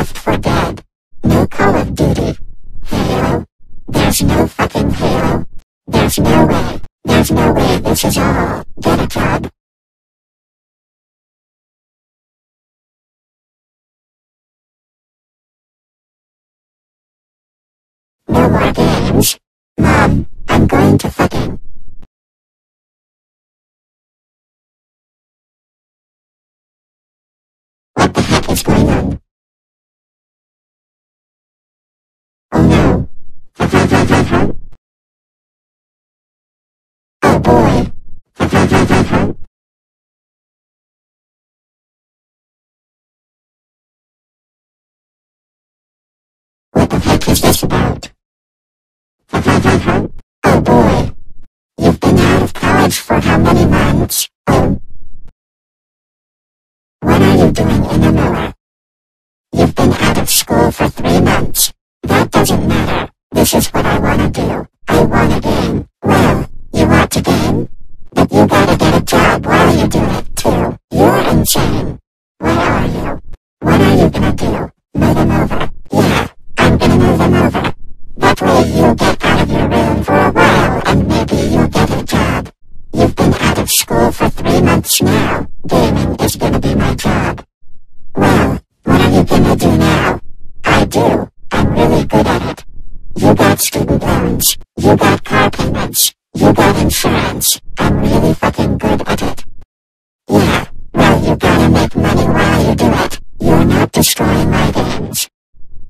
Left 4 Dead. New Call of Duty. Halo. There's no fucking Halo. There's no way. There's no way this is all. Get a job. No more games. Mom, I'm going to fucking... What the heck is going on? Oh no. Oh boy. What the heck is this about? Oh boy. You've been out of college for how many months? Oh. What are you doing in Amoa? You've been out of school for 3 months. That doesn't matter. This is what I wanna do. I wanna game. Well, you want to game? But you gotta get a job while you do it, too. You're insane. What are you? What are you gonna do? Move him over. Yeah, I'm gonna move him over. That way you'll get out of your room for a while and maybe you'll get a job. You've been out of school for 3 months now. Gaming is gonna be my job. Well, what are you gonna do now? I do. I'm really good at it. You got student loans. You got car payments. You got insurance. I'm really fucking good at it. Yeah, well you gotta make money while you do it. You're not destroying my games.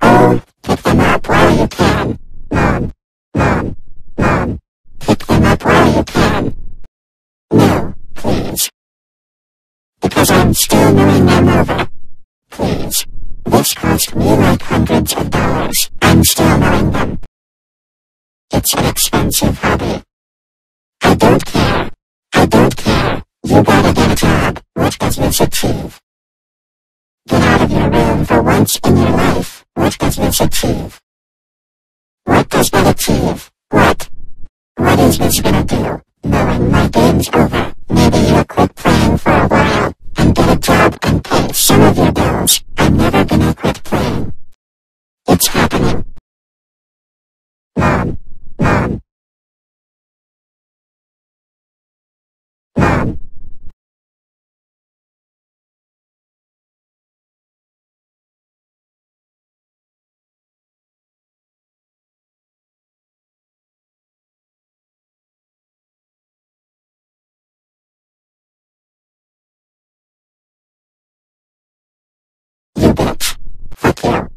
Oh, pick them up while you can. Mom, mom, mom. Pick them up while you can. No, please. Because I'm still doing them over. Please. This cost me like hundreds of dollars. I'm still doing them. It's an expensive hobby. I don't care. I don't care. You gotta get a job. What does this achieve? Get out of your room for once in your life. What does this achieve? What does that achieve? What? What is this gonna do? Knowing my game's over, maybe you'll quit playing for a while, and get a job and pay some of your bills. I'm never gonna quit playing. It's happening. Mom. Mom. Mom. Fuck you.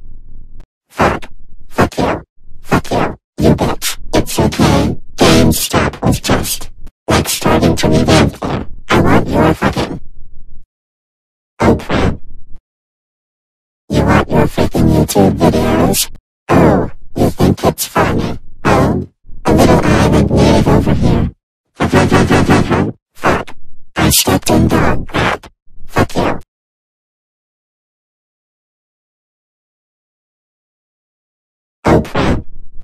Fuck. Fuck you. Fuck you. You bitch. It's okay. GameStop was just like starting to revamp there. I want your fucking... Oh crap. You want your freaking YouTube videos? Oh, you think it's funny? Oh, a little island wave over here. Fuck. I stepped in dog crap. Fuck you.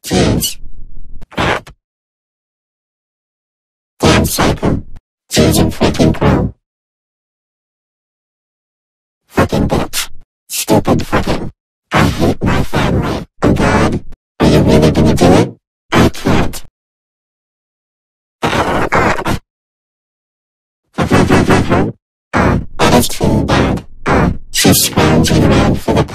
Jeez. Crap. Damn psycho. Susan freaking crow. Fucking bitch. Stupid fucking. I hate my family. Oh god. Are you really gonna do it? I can't. That is too bad. She's scrounging around for the